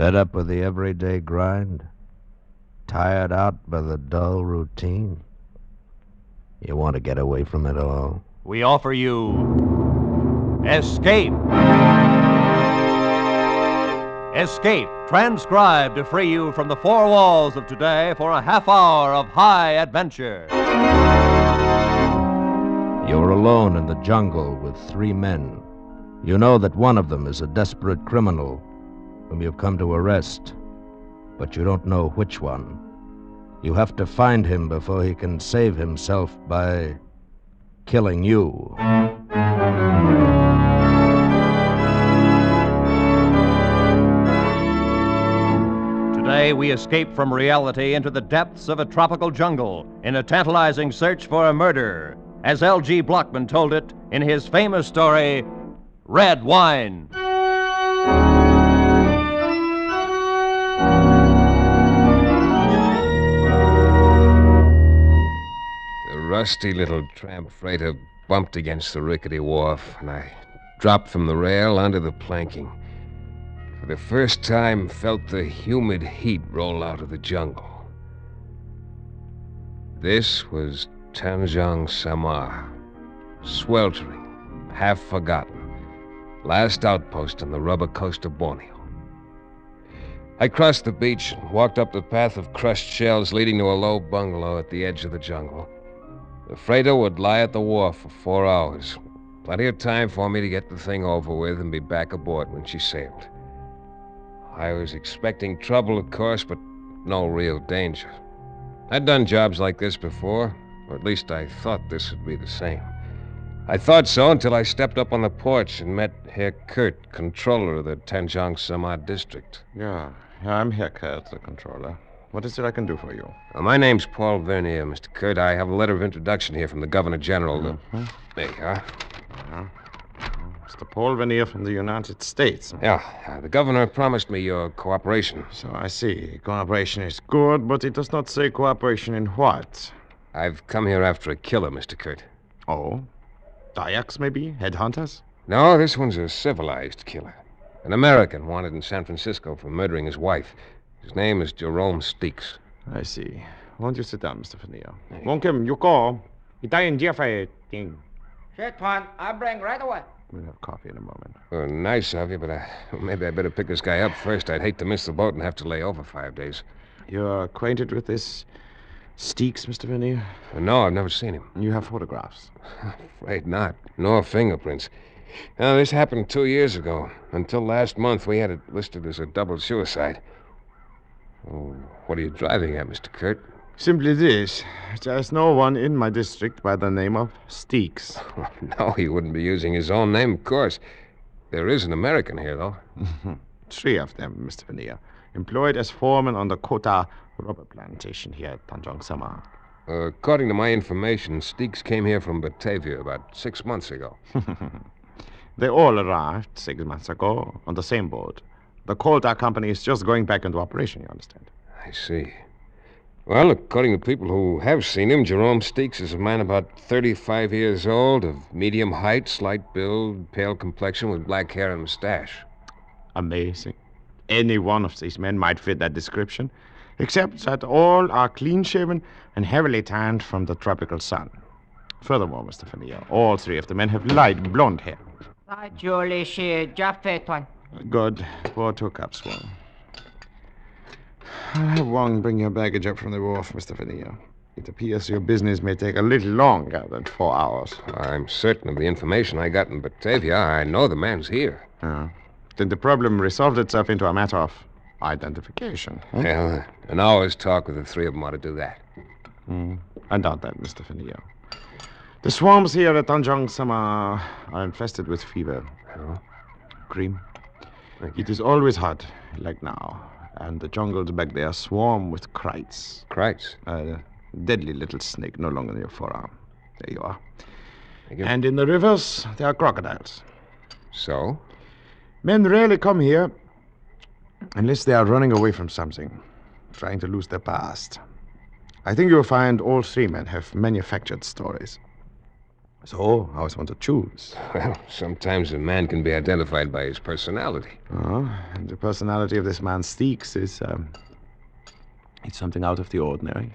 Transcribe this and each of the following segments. Fed up with the everyday grind? Tired out by the dull routine? You want to get away from it all? We offer you... Escape! Escape, transcribed to free you from the four walls of today for a half hour of high adventure. You're alone in the jungle with three men. You know that one of them is a desperate criminal whom you've come to arrest, but you don't know which one. You have to find him before he can save himself by killing you. Today we escape from reality into the depths of a tropical jungle in a tantalizing search for a murder, as L.G. Blockman told it in his famous story, Red Wine. The rusty little tramp freighter bumped against the rickety wharf, and I dropped from the rail onto the planking. For the first time, felt the humid heat roll out of the jungle. This was Tanjong Samar, sweltering, half forgotten, last outpost on the rubber coast of Borneo. I crossed the beach and walked up the path of crushed shells leading to a low bungalow at the edge of the jungle. The freighter would lie at the wharf for 4 hours. Plenty of time for me to get the thing over with and be back aboard when she sailed. I was expecting trouble, of course, but no real danger. I'd done jobs like this before, or at least I thought this would be the same. I thought so until I stepped up on the porch and met Herr Kurt, controller of the Tanjong Samar district. Yeah, I'm Herr Kurt, the controller. What is it I can do for you? My name's Paul Vernier, Mr. Kurt. I have a letter of introduction here from the Governor General. Mm-hmm. There you are. Yeah. Mr. Paul Vernier from the United States. Yeah. The Governor promised me your cooperation. So I see. Cooperation is good, but it does not say cooperation in what? I've come here after a killer, Mr. Kurt. Oh? Dayaks, maybe? Headhunters? No, this one's a civilized killer. An American wanted in San Francisco for murdering his wife. His name is Jerome Steaks. I see. Won't you sit down, Mr. Vernier? Won't him, you call. Italian Jeff, I think. Sure, Pon. I'll bring right away. We'll have coffee in a moment. Well, nice of you, but maybe I better pick this guy up first. I'd hate to miss the boat and have to lay over 5 days. You're acquainted with this Steaks, Mr. Vernier? No, I've never seen him. You have photographs? I'm afraid not. Nor fingerprints. Now, this happened 2 years ago. Until last month, we had it listed as a double suicide. Oh, what are you driving at, Mr. Kurt? Simply this. There's no one in my district by the name of Steaks. Oh, no, he wouldn't be using his own name, of course. There is an American here, though. 3 of them, Mr. Vernier. Employed as foreman on the Kota Rubber Plantation here at Tanjong Samar. According to my information, Steaks came here from Batavia about 6 months ago. They all arrived 6 months ago on the same boat. The coal tar company is just going back into operation, you understand? I see. Well, according to people who have seen him, Jerome Steaks is a man about 35 years old, of medium height, slight build, pale complexion, with black hair and mustache. Amazing. Any one of these men might fit that description, except that all are clean-shaven and heavily tanned from the tropical sun. Furthermore, Mr. Vernier, all 3 of the men have light blonde hair. Good. Pour 2 cups, Wong. I'll have Wong bring your baggage up from the wharf, Mr. Vernier. It appears your business may take a little longer than 4 hours. I'm certain of the information I got in Batavia. I know the man's here. Then the problem resolved itself into a matter of identification. Huh? Well, an hour's talk with the 3 of them ought to do that. I doubt that, Mr. Vernier. The swarms here at Tanjong Samar are infested with fever. Oh. Cream. It is always hot, like now. And the jungles back there swarm with krites. Krites? A deadly little snake, no longer than your forearm. There you are. And in the rivers, there are crocodiles. So? Men rarely come here unless they are running away from something, trying to lose their past. I think you'll find all 3 men have manufactured stories. So, how's one to choose? Well, sometimes a man can be identified by his personality. Oh, and the personality of this man Steaks is, it's something out of the ordinary.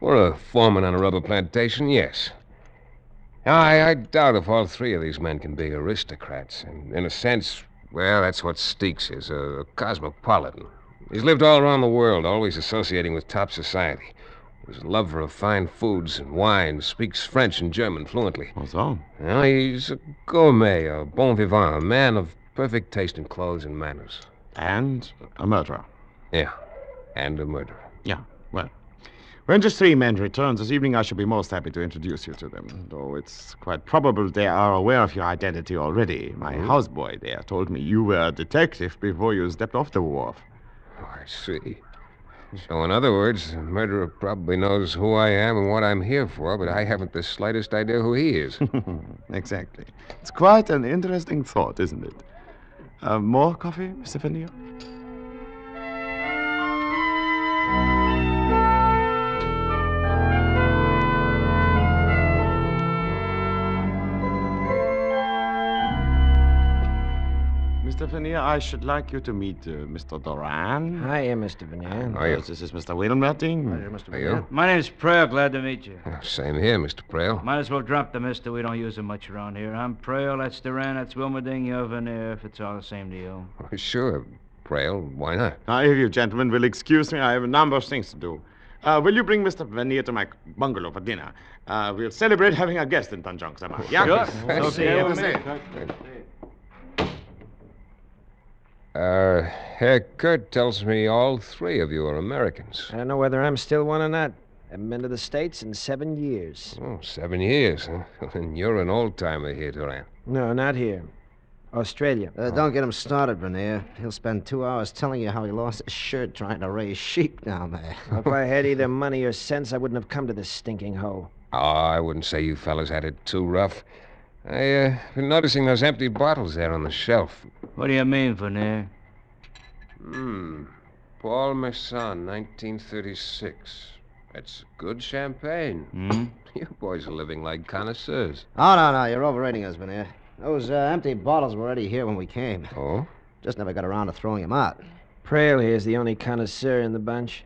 For a foreman on a rubber plantation, yes. I doubt if all three of these men can be aristocrats. In a sense, well, that's what Steaks is, a cosmopolitan. He's lived all around the world, always associating with top society. His love for fine foods and wine, speaks French and German fluently. What's so? Well, he's a gourmet, a bon vivant, a man of perfect taste in clothes and manners. And a murderer. Yeah, and a murderer. Yeah, well, when just three men return this evening, I shall be most happy to introduce you to them, though it's quite probable they are aware of your identity already. My houseboy there told me you were a detective before you stepped off the wharf. Oh, I see. So, in other words, the murderer probably knows who I am and what I'm here for, but I haven't the slightest idea who he is. Exactly. It's quite an interesting thought, isn't it? More coffee, Mr. Vernier? Mr. Vernier, I should like you to meet Mr. Duran. Hiya, Mr. Vernier. How are you? This is Mr. Wilmerding. Hiya, Mr. Vernier. My name's Prell. Glad to meet you. Same here, Mr. Prell. Might as well drop the mister. We don't use him much around here. I'm Prell. That's Duran. That's Wilmerding. You're Vernier, if it's all the same to you. Sure, Prell. Why not? Now, if you gentlemen will excuse me, I have a number of things to do. Will you bring Mr. Vernier to my bungalow for dinner? We'll celebrate having a guest in Tanjong Samar. Yeah? Sure. Okay. Herr Kurt tells me all three of you are Americans. I don't know whether I'm still one or not. Haven't been to the States in 7 years. Oh, 7 years, huh? Then you're an old-timer here, Duran. No, not here. Australia. Don't get him started, Vernier. He'll spend 2 hours telling you how he lost his shirt trying to raise sheep down there. If I had either money or sense, I wouldn't have come to this stinking hole. Oh, I wouldn't say you fellas had it too rough. I've been noticing those empty bottles there on the shelf. What do you mean, Vernier? Paul Masson, 1936. That's good champagne. You boys are living like connoisseurs. Oh, no, you're overrating us, Vernier. Those empty bottles were already here when we came. Oh? Just never got around to throwing them out. Prale here's the only connoisseur in the bunch.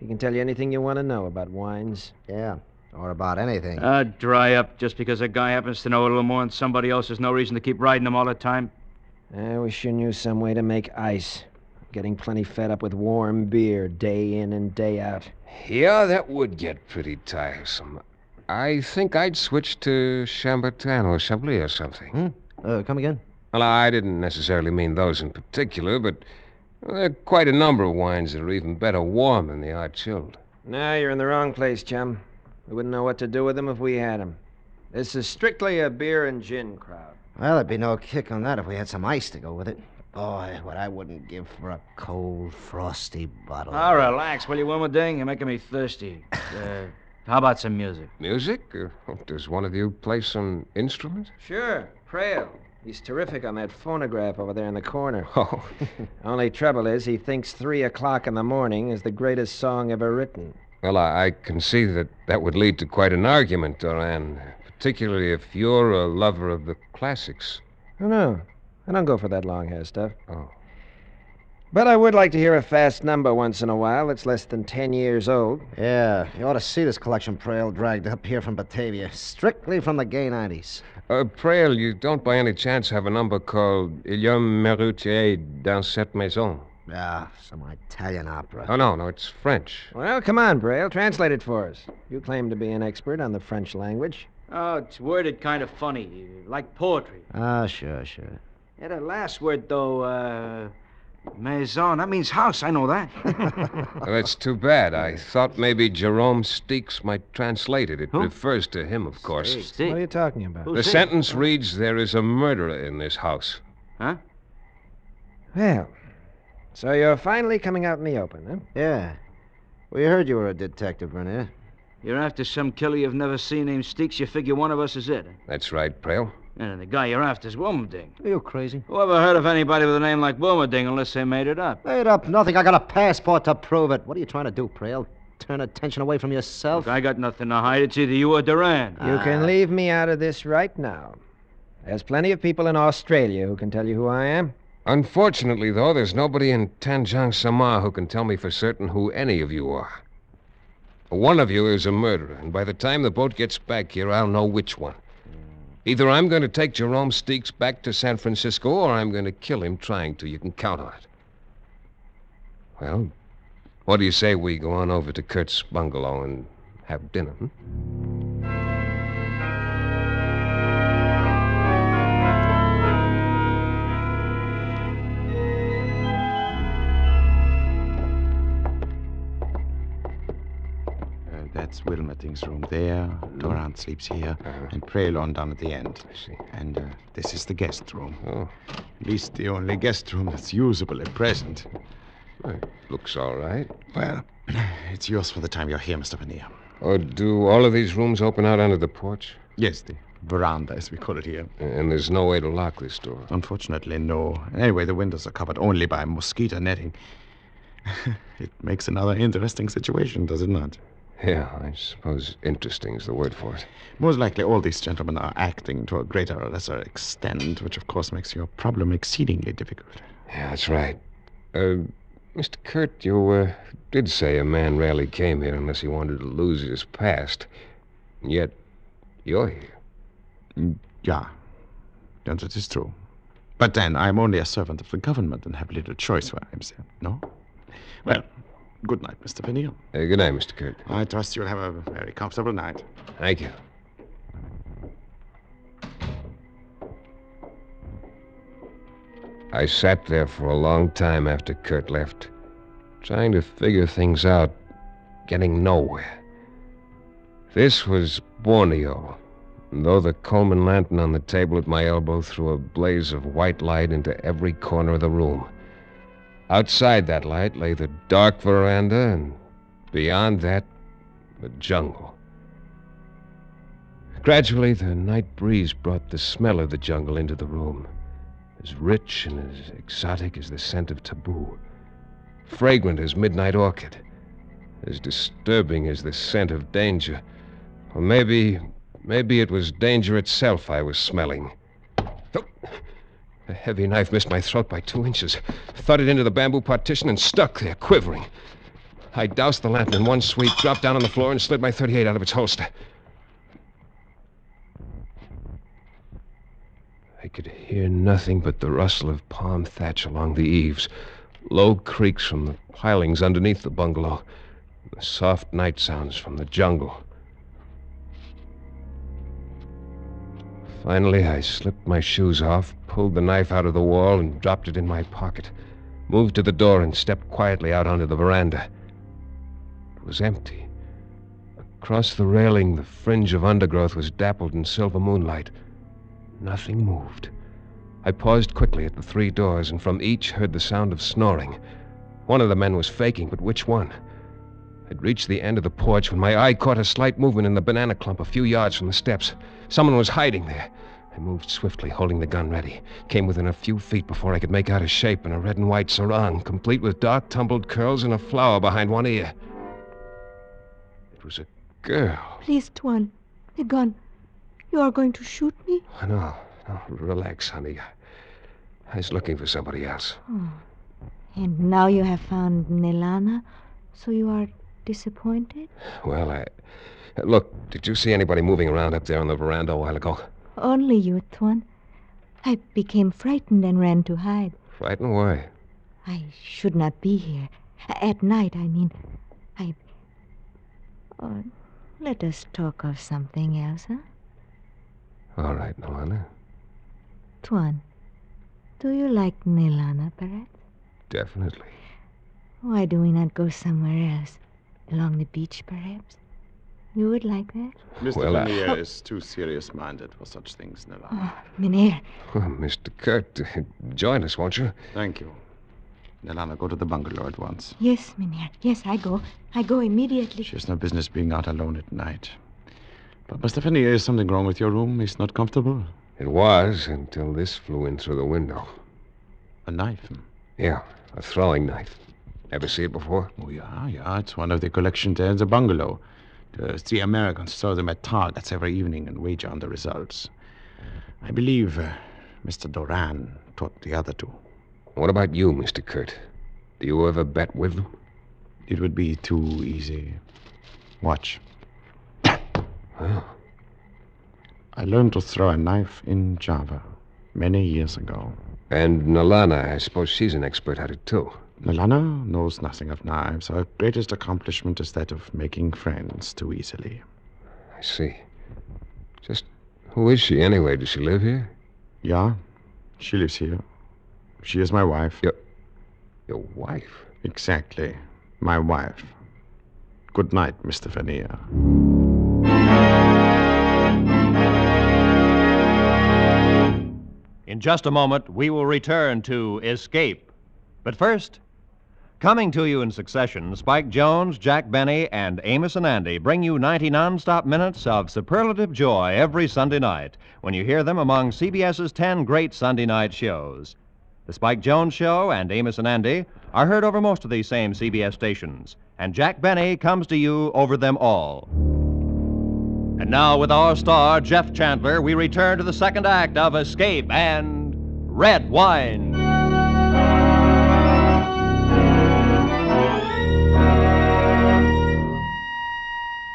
He can tell you anything you want to know about wines. Yeah. Or about anything. Dry up. Just because a guy happens to know a little more than somebody else, there's no reason to keep riding him all the time. I wish you knew some way to make ice. I'm getting plenty fed up with warm beer day in and day out. Yeah, that would get pretty tiresome. I think I'd switch to Chambertin or Chablis or something. Come again? Well, I didn't necessarily mean those in particular, but there are quite a number of wines that are even better warm than they are chilled. No, you're in the wrong place, chum. We wouldn't know what to do with them if we had them. This is strictly a beer and gin crowd. Well, there'd be no kick on that if we had some ice to go with it. Boy, what I wouldn't give for a cold, frosty bottle. Oh, relax, will you, Wilmerding? You're making me thirsty. How about some music? Music? Does one of you play some instrument? Sure, Prale. He's terrific on that phonograph over there in the corner. Oh. Only trouble is he thinks 3 o'clock in the morning is the greatest song ever written. Well, I can see that would lead to quite an argument, Duran, particularly if you're a lover of the classics. No, I don't go for that long hair stuff. Oh. But I would like to hear a fast number once in a while that's less than 10 years old. Yeah, you ought to see this collection Prale dragged up here from Batavia, strictly from the gay 90s. Prale, you don't by any chance have a number called Il y a Merutier dans cette maison? Ah, some Italian opera. Oh, no, it's French. Well, come on, Prell, translate it for us. You claim to be an expert on the French language. Oh, it's worded kind of funny, like poetry. Ah, sure. Yeah, the last word, though, maison, that means house, I know that. Well, that's too bad. I thought maybe Jerome Steaks might translate it. It refers to him, of course. Steaks? What are you talking about? Who's the Steaks? Sentence reads, there is a murderer in this house. Huh? Well... So you're finally coming out in the open, huh? Yeah. We heard you were a detective, Vernier. You're after some killer you've never seen named Steaks. You figure one of us is it. That's right, Prale. And the guy you're after is Wilmerding. Are you crazy? Who ever heard of anybody with a name like Wilmerding unless they made it up? Made up nothing. I got a passport to prove it. What are you trying to do, Prale? turn attention away from yourself. Look, I got nothing to hide. It's either you or Duran. You can leave me out of this right now. There's plenty of people in Australia who can tell you who I am. Unfortunately, though, there's nobody in Tanjong Samar who can tell me for certain who any of you are. One of you is a murderer, and by the time the boat gets back here, I'll know which one. Either I'm going to take Jerome Steaks back to San Francisco, or I'm going to kill him trying to. You can count on it. Well, what do you say we go on over to Kurt's bungalow and have dinner, That's Wilmerding's room there. Duran sleeps here, and Prell on down at the end. I see. And this is the guest room. Oh. At least the only guest room that's usable at present. Well, looks all right. Well, it's yours for the time you're here, Mr. Vernier. Oh, do all of these rooms open out onto the porch? Yes, the veranda, as we call it here. And there's no way to lock this door? Unfortunately, no. Anyway, the windows are covered only by mosquito netting. It makes another interesting situation, does it not? Yeah, I suppose interesting is the word for it. Most likely all these gentlemen are acting to a greater or lesser extent, which, of course, makes your problem exceedingly difficult. Yeah, that's right. Mr. Kurt, you did say a man rarely came here unless he wanted to lose his past. And yet, you're here. Yeah, that is true. But then, I'm only a servant of the government and have little choice where I'm sent, no? Well... Good night, Mr. Vernier. Good night, Mr. Kurt. I trust you'll have a very comfortable night. Thank you. I sat there for a long time after Kurt left, trying to figure things out, getting nowhere. This was Borneo, and though the Coleman lantern on the table at my elbow threw a blaze of white light into every corner of the room. Outside that light lay the dark veranda, and beyond that, the jungle. Gradually, the night breeze brought the smell of the jungle into the room, as rich and as exotic as the scent of taboo, fragrant as midnight orchid, as disturbing as the scent of danger. Or maybe it was danger itself I was smelling. Oh. A heavy knife missed my throat by 2 inches, thudded into the bamboo partition and stuck there, quivering. I doused the lantern in one sweep, dropped down on the floor, and slid my .38 out of its holster. I could hear nothing but the rustle of palm thatch along the eaves, low creaks from the pilings underneath the bungalow, and the soft night sounds from the jungle. Finally, I slipped my shoes off, pulled the knife out of the wall and dropped it in my pocket, moved to the door and stepped quietly out onto the veranda. It was empty. Across the railing, the fringe of undergrowth was dappled in silver moonlight. Nothing moved. I paused quickly at the three doors and from each heard the sound of snoring. One of the men was faking, but which one? I'd reached the end of the porch when my eye caught a slight movement in the banana clump a few yards from the steps. Someone was hiding there. I moved swiftly, holding the gun ready. Came within a few feet before I could make out a shape in a red and white sarong, complete with dark tumbled curls and a flower behind one ear. It was a girl. Please, Tuan, the gun. You are going to shoot me? Oh, no, relax, honey. I was looking for somebody else. Oh. And now you have found Nelana, so you are... disappointed? Well, Look, did you see anybody moving around up there on the veranda a while ago? Only you, Tuan. I became frightened and ran to hide. Frightened? Why? I should not be here. At night, I mean. Oh, let us talk of something else, huh? All right, Nelana. Tuan, do you like Nelana, perhaps? Definitely. Why do we not go somewhere else? Along the beach, perhaps? You would like that? Mr. Vernier is too serious-minded for such things, Nelana. Oh, Vernier. Well, Mr. Kurt, join us, won't you? Thank you. Nelana, go to the bungalow at once. Yes, Vernier. Yes, I go. I go immediately. She has no business being out alone at night. But, Mr. Vernier, is something wrong with your room? It's not comfortable? It was until this flew in through the window. A knife? Yeah, a throwing knife. Ever see it before? Oh, yeah. It's one of the collection there in the bungalow. The three Americans throw them at targets every evening and wager on the results. I believe Mr. Duran taught the other two. What about you, Mr. Kurt? Do you ever bet with them? It would be too easy. Watch. Huh? I learned to throw a knife in Java many years ago. And Nelana, I suppose she's an expert at it, too. Nelana knows nothing of knives. Her greatest accomplishment is that of making friends too easily. I see. Just who is she, anyway? Does she live here? Yeah, she lives here. She is my wife. Your wife? Exactly. My wife. Good night, Mr. Vernier. In just a moment, we will return to Escape. But first, coming to you in succession, Spike Jones, Jack Benny, and Amos and Andy bring you 90 nonstop minutes of superlative joy every Sunday night when you hear them among CBS's 10 great Sunday night shows. The Spike Jones Show and Amos and Andy are heard over most of these same CBS stations, and Jack Benny comes to you over them all. And now, with our star, Jeff Chandler, we return to the second act of Escape and Red Wine.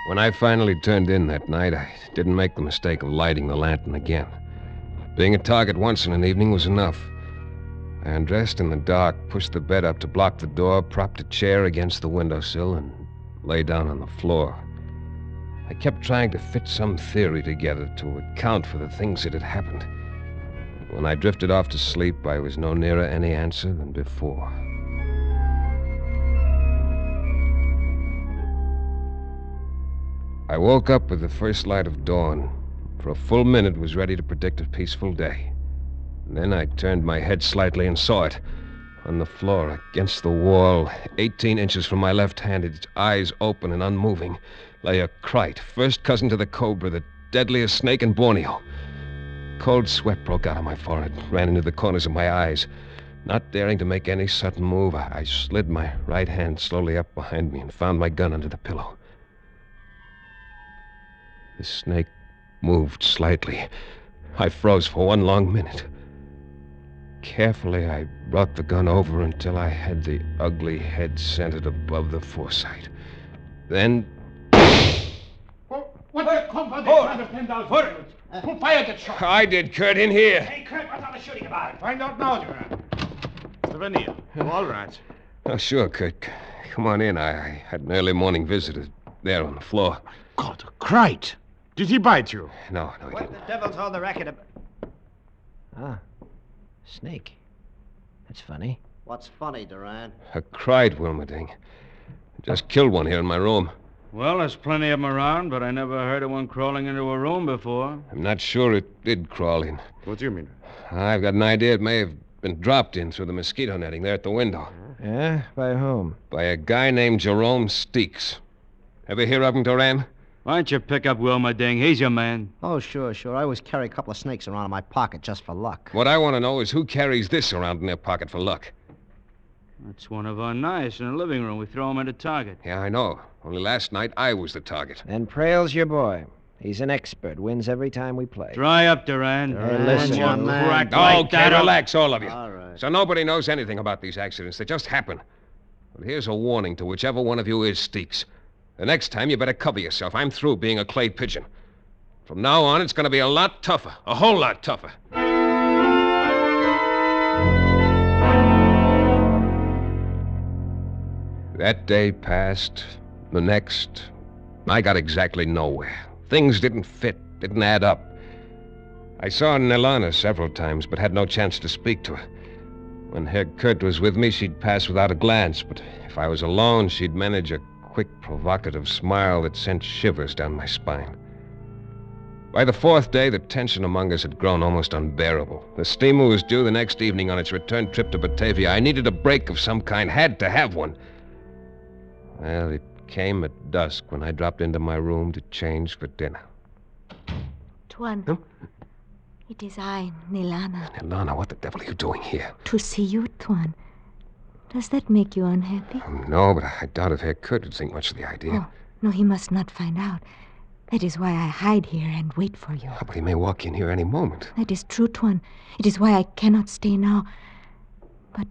When I finally turned in that night, I didn't make the mistake of lighting the lantern again. Being a target once in an evening was enough. I undressed in the dark, pushed the bed up to block the door, propped a chair against the windowsill, and lay down on the floor. I kept trying to fit some theory together to account for the things that had happened. When I drifted off to sleep, I was no nearer any answer than before. I woke up with the first light of dawn. For a full minute, was ready to predict a peaceful day. And then I turned my head slightly and saw it. On the floor, against the wall, 18 inches from my left hand, its eyes open and unmoving, lay a krait, first cousin to the cobra, the deadliest snake in Borneo. Cold sweat broke out on my forehead, ran into the corners of my eyes. Not daring to make any sudden move, I slid my right hand slowly up behind me and found my gun under the pillow. The snake moved slightly. I froze for one long minute. Carefully, I brought the gun over until I had the ugly head centered above the foresight. Then... What the company? $110,000. Who fired that shot? I did, Kurt, in here. Hey, Kurt, what's all the shooting about? Find out now, Duran. Mr. Vernier, you all right? Oh, sure, Kurt. Come on in. I had an early morning visitor there on the floor. God, Christ! Did he bite you? No, he didn't. What the devil's all the racket about? Ah, snake. That's funny. What's funny, Duran? A krait, Wilmerding. Just killed one here in my room. Well, there's plenty of them around, but I never heard of one crawling into a room before. I'm not sure it did crawl in. What do you mean? I've got an idea it may have been dropped in through the mosquito netting there at the window. Yeah? By whom? By a guy named Jerome Steaks. Ever hear of him, Duran? Why don't you pick up Wilmerding? He's your man. Oh, sure. I always carry a couple of snakes around in my pocket just for luck. What I want to know is who carries this around in their pocket for luck. That's one of our knives in the living room. We throw him at a target. Yeah, I know. Only last night, I was the target. And Prell's your boy. He's an expert. Wins every time we play. Dry up, Duran. Listen, one man. Okay, relax, all of you. All right. So nobody knows anything about these accidents. They just happen. But here's a warning to whichever one of you is Steaks. The next time, you better cover yourself. I'm through being a clay pigeon. From now on, it's going to be a lot tougher. A whole lot tougher. That day passed, the next. I got exactly nowhere. Things didn't fit, didn't add up. I saw Nelana several times, but had no chance to speak to her. When Herr Kurt was with me, she'd pass without a glance, but if I was alone, she'd manage a quick, provocative smile that sent shivers down my spine. By the fourth day, the tension among us had grown almost unbearable. The steamer was due the next evening on its return trip to Batavia. I needed a break of some kind, had to have one. Well, it came at dusk when I dropped into my room to change for dinner. Tuan, huh? It is I, Nelana. Nelana, what the devil are you doing here? To see you, Tuan. Does that make you unhappy? No, but I doubt if Herr Kurt would think much of the idea. Oh, no, he must not find out. That is why I hide here and wait for you. Oh, but he may walk in here any moment. That is true, Tuan. It is why I cannot stay now. But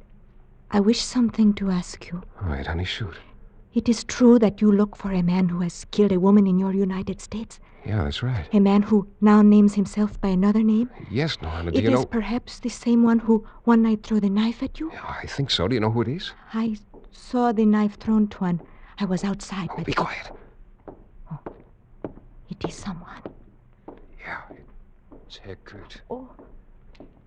I wish something to ask you. All right, honey, shoot. It is true that you look for a man who has killed a woman in your United States? Yeah, that's right. A man who now names himself by another name? Yes, Norma, do you know... It is perhaps the same one who one night threw the knife at you? Yeah, I think so. Do you know who it is? I saw the knife thrown, Tuan. I was outside. Oh, be quiet. Oh, it is someone. Yeah, it's Herr Kurt. Oh.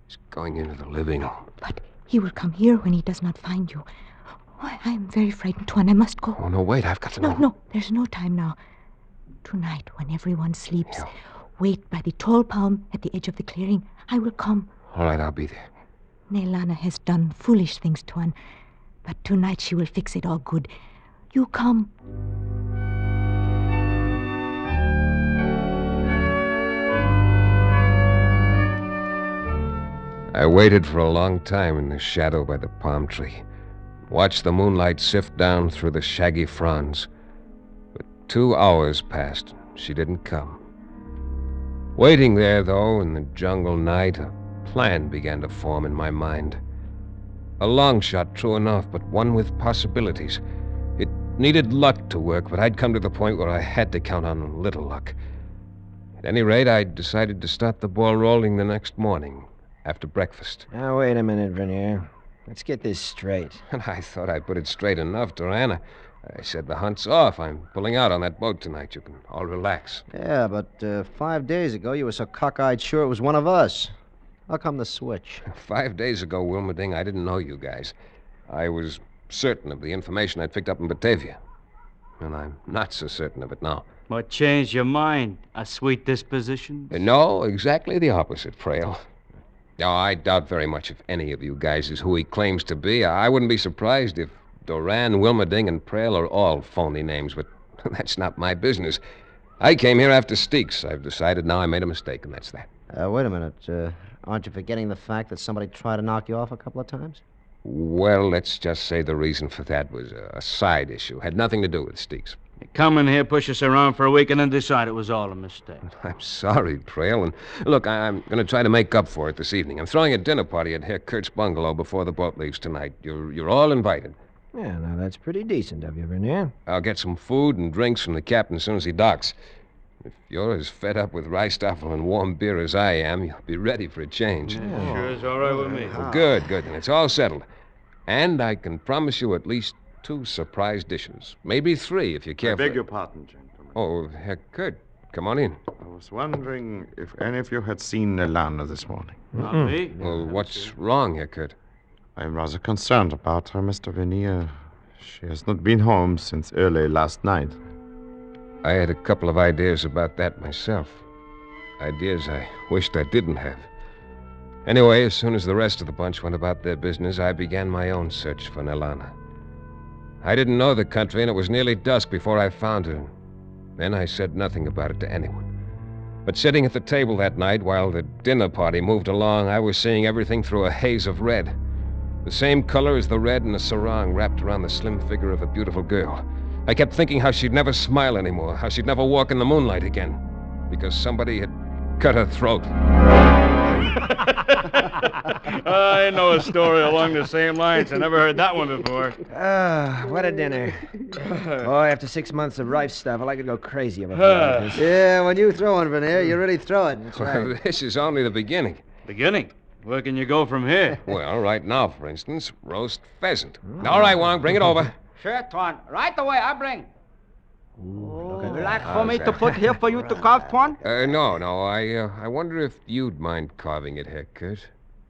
He's going into the living room. But he will come here when he does not find you. Oh, I am very frightened, Tuan. I must go. Oh, no, wait. I've got to know. No, there's no time now. Tonight, when everyone sleeps, wait by the tall palm at the edge of the clearing. I will come. All right, I'll be there. Nelana has done foolish things, Tuan. But tonight she will fix it all good. You come. I waited for a long time in the shadow by the palm tree. Watched the moonlight sift down through the shaggy fronds. But 2 hours passed, and she didn't come. Waiting there, though, in the jungle night, a plan began to form in my mind. A long shot, true enough, but one with possibilities. It needed luck to work, but I'd come to the point where I had to count on a little luck. At any rate, I decided to start the ball rolling the next morning, after breakfast. Now, wait a minute, Vernier. Let's get this straight. And I thought I put it straight enough, Duran. I said the hunt's off. I'm pulling out on that boat tonight. You can all relax. Yeah, but 5 days ago, you were so cockeyed sure it was one of us. How come the switch? 5 days ago, Wilmerding, I didn't know you guys. I was certain of the information I'd picked up in Batavia. And I'm not so certain of it now. What changed your mind? A sweet disposition? No, exactly the opposite, Prell. Now, I doubt very much if any of you guys is who he claims to be. I wouldn't be surprised if Duran, Wilmerding, and Prell are all phony names, but that's not my business. I came here after Steaks. I've decided now I made a mistake, and that's that. Wait a minute. Aren't you forgetting the fact that somebody tried to knock you off a couple of times? Well, let's just say the reason for that was a side issue. Had nothing to do with Steaks. You come in here, push us around for a week, and then decide it was all a mistake. I'm sorry, Prell, and look, I'm going to try to make up for it this evening. I'm throwing a dinner party at Herr Kurt's bungalow before the boat leaves tonight. You're all invited. Yeah, now that's pretty decent of you, Vernier. I'll get some food and drinks from the captain as soon as he docks. If you're as fed up with ricetoffel and warm beer as I am, you'll be ready for a change. Yeah, sure is all right with me. Well, good, then it's all settled. And I can promise you at least 2 surprise dishes. Maybe 3, if you care. I beg your pardon, gentlemen. Oh, Herr Kurt, come on in. I was wondering if any of you had seen Nelana this morning. Not me. Well, what's wrong, Herr Kurt? I'm rather concerned about her, Mr. Vernier. She has not been home since early last night. I had a couple of ideas about that myself. Ideas I wished I didn't have. Anyway, as soon as the rest of the bunch went about their business, I began my own search for Nelana. I didn't know the country, and it was nearly dusk before I found her. Then I said nothing about it to anyone. But sitting at the table that night while the dinner party moved along, I was seeing everything through a haze of red. The same color as the red in a sarong wrapped around the slim figure of a beautiful girl. I kept thinking how she'd never smile anymore, how she'd never walk in the moonlight again, because somebody had cut her throat. I know a story along the same lines. I never heard that one before. What a dinner. Oh, after 6 months of rife stuff, I could go crazy about this. Yeah, when you throw one, Vernier, you really throw it. That's right. Well, this is only the beginning. Beginning? Where can you go from here? Well, right now, for instance, roast pheasant. Oh. All right, Wong, bring it over. Sure, Tuan. Right away, I bring. Ooh, would you like for me to put here for you to carve, Tuan? No. I wonder if you'd mind carving it, Herr Kurt.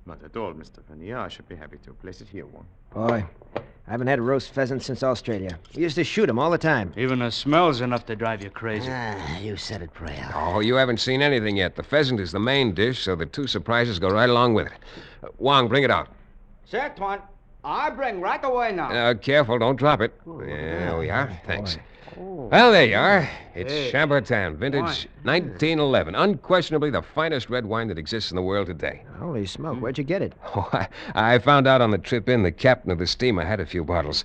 Not at all, Mr. Vernier. I should be happy to place it here, Juan. Boy, I haven't had a roast pheasant since Australia. We used to shoot them all the time. Even the smell's enough to drive you crazy. Ah, you said it, Prell. Oh, you haven't seen anything yet. The pheasant is the main dish, so the 2 surprises go right along with it. Wong, bring it out. Sure, Tuan. I bring right away now. Careful, don't drop it. There we are. Thanks. Boy. Well, there you are. It's Chambertin, vintage 1911. Unquestionably the finest red wine that exists in the world today. Holy smoke, where'd you get it? Oh, I found out on the trip in. The captain of the steamer had a few bottles.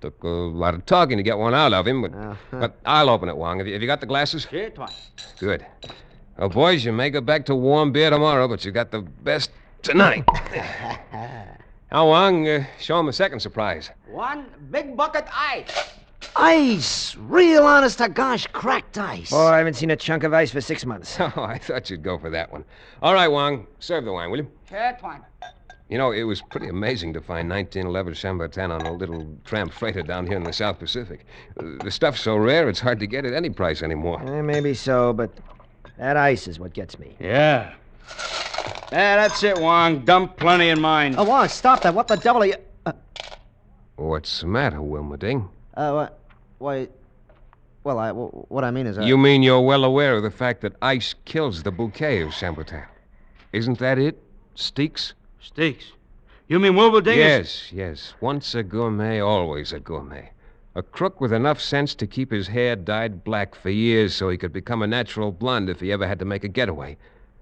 Took a lot of talking to get one out of him, but I'll open it, Wong. Have you got the glasses? Sure, twice. Good. Well, boys, you may go back to warm beer tomorrow, but you got the best tonight. Now, Wong, show him a second surprise. One big bucket ice. Ice! Real honest-to-gosh cracked ice. Oh, I haven't seen a chunk of ice for 6 months. Oh, I thought you'd go for that one. All right, Wong, serve the wine, will you? Sure, Twine. You know, it was pretty amazing to find 1911 Chambertin on a little tramp freighter down here in the South Pacific. The stuff's so rare, it's hard to get at any price anymore. Maybe so, but that ice is what gets me. Yeah. That's it, Wong. Dump plenty in mine. Oh, Wong, stop that. What the devil are you... What's the matter, Wilmerding? Why... Well, what I mean is... You mean you're well aware of the fact that ice kills the bouquet of Chambertin. Isn't that it, Steaks? Steaks? You mean Wilmerding? Yes. Once a gourmet, always a gourmet. A crook with enough sense to keep his hair dyed black for years so he could become a natural blonde if he ever had to make a getaway.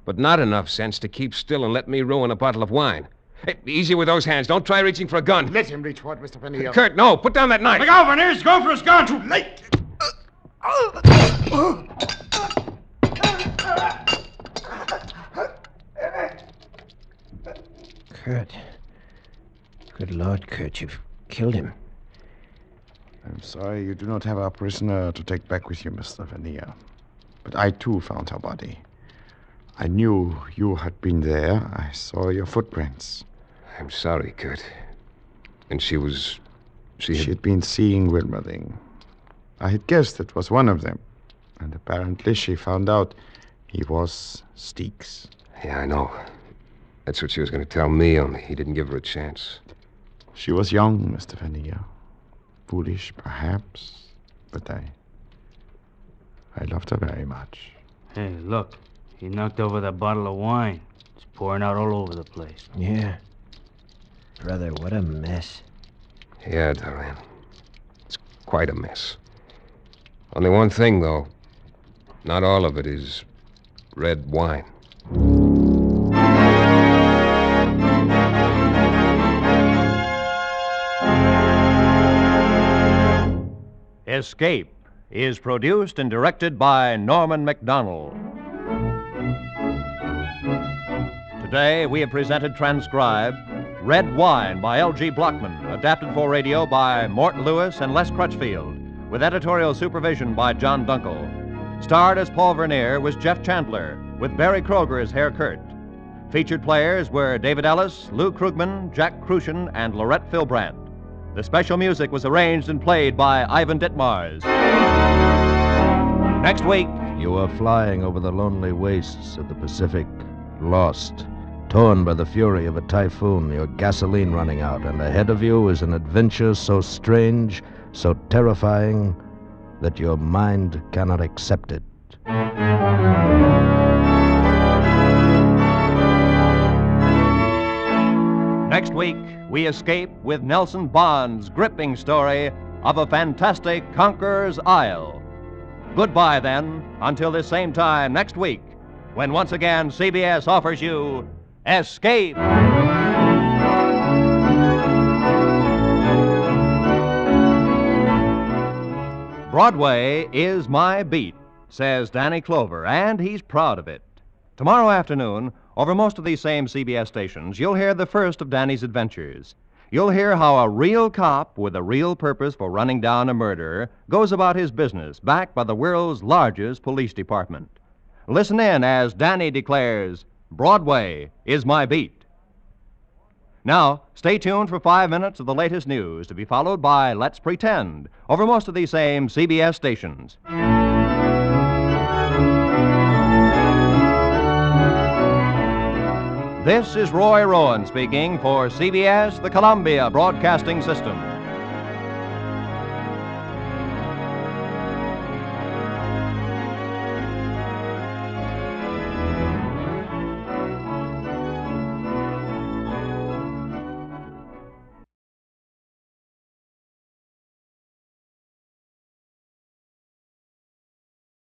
But not enough sense to keep still and let me ruin a bottle of wine. Hey, easy with those hands. Don't try reaching for a gun. Let him reach for it, Mr. Vernier. Kurt, no. Put down that knife. Let go, Vernier. He's going for his gun. Too late. Kurt. Good Lord, Kurt. You've killed him. I'm sorry you do not have our prisoner to take back with you, Mr. Vernier. But I, too, found her body. I knew you had been there. I saw your footprints. I'm sorry, Kurt. And she was... She had been seeing Wilmerding. I had guessed it was one of them. And apparently she found out he was Steaks. Yeah, I know. That's what she was going to tell me, only he didn't give her a chance. She was young, Mr. Vernier. Foolish, perhaps. But I loved her very much. Hey, look. He knocked over that bottle of wine. It's pouring out all over the place. Yeah. Brother, what a mess. Yeah, Duran. It's quite a mess. Only one thing, though. Not all of it is red wine. Escape is produced and directed by Norman McDonald. Today, we have presented transcribed Red Wine by L.G. Blockman, adapted for radio by Morton Lewis and Les Crutchfield, with editorial supervision by John Dunkel. Starred as Paul Vernier was Jeff Chandler, with Barry Kroger as Herr Kurt. Featured players were David Ellis, Lou Krugman, Jack Crucian, and Lorette Philbrandt. The special music was arranged and played by Ivan Dittmars. Next week... You are flying over the lonely wastes of the Pacific, lost... Torn by the fury of a typhoon, your gasoline running out, and ahead of you is an adventure so strange, so terrifying, that your mind cannot accept it. Next week, we escape with Nelson Bond's gripping story of a fantastic Conqueror's Isle. Goodbye, then, until this same time next week, when once again CBS offers you... Escape! Broadway is my beat, says Danny Clover, and he's proud of it. Tomorrow afternoon, over most of these same CBS stations, you'll hear the first of Danny's adventures. You'll hear how a real cop with a real purpose for running down a murderer goes about his business, backed by the world's largest police department. Listen in as Danny declares... Broadway is my beat. Now, stay tuned for 5 minutes of the latest news to be followed by Let's Pretend over most of these same CBS stations. This is Roy Rowan speaking for CBS, the Columbia Broadcasting System.